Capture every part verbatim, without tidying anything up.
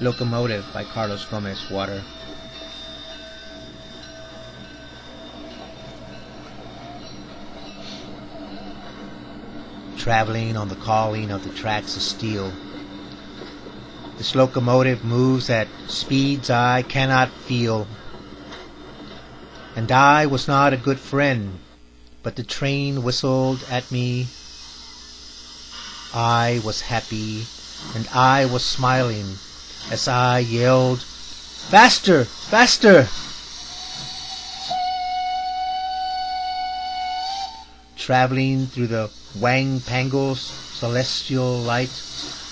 Locomotive by Carlos Gomez Water. Traveling on the calling of the tracks of steel, this locomotive moves at speeds I cannot feel. And I was not a good friend, but the train whistled at me. I was happy, and I was smiling as I yelled, "Faster! Faster!" Traveling through the Wang Pangles celestial light,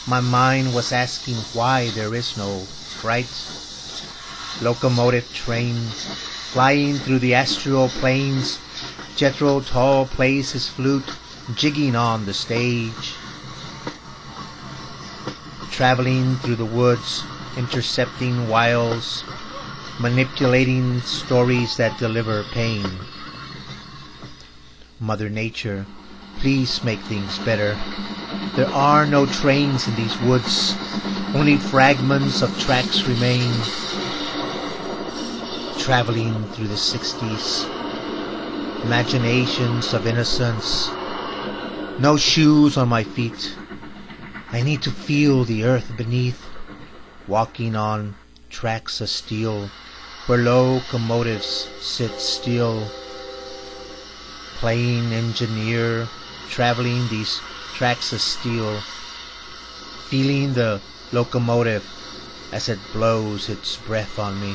my mind was asking why there is no fright. Locomotive trains flying through the astral planes, Jethro Tull plays his flute, jigging on the stage. Traveling through the woods, intercepting wiles, manipulating stories that deliver pain. Mother Nature, please make things better. There are no trains in these woods. Only fragments of tracks remain. Traveling through the sixties. Imaginations of innocence. No shoes on my feet. I need to feel the earth beneath. Walking on tracks of steel, where locomotives sit still. Playing engineer, traveling these tracks of steel, feeling the locomotive as it blows its breath on me.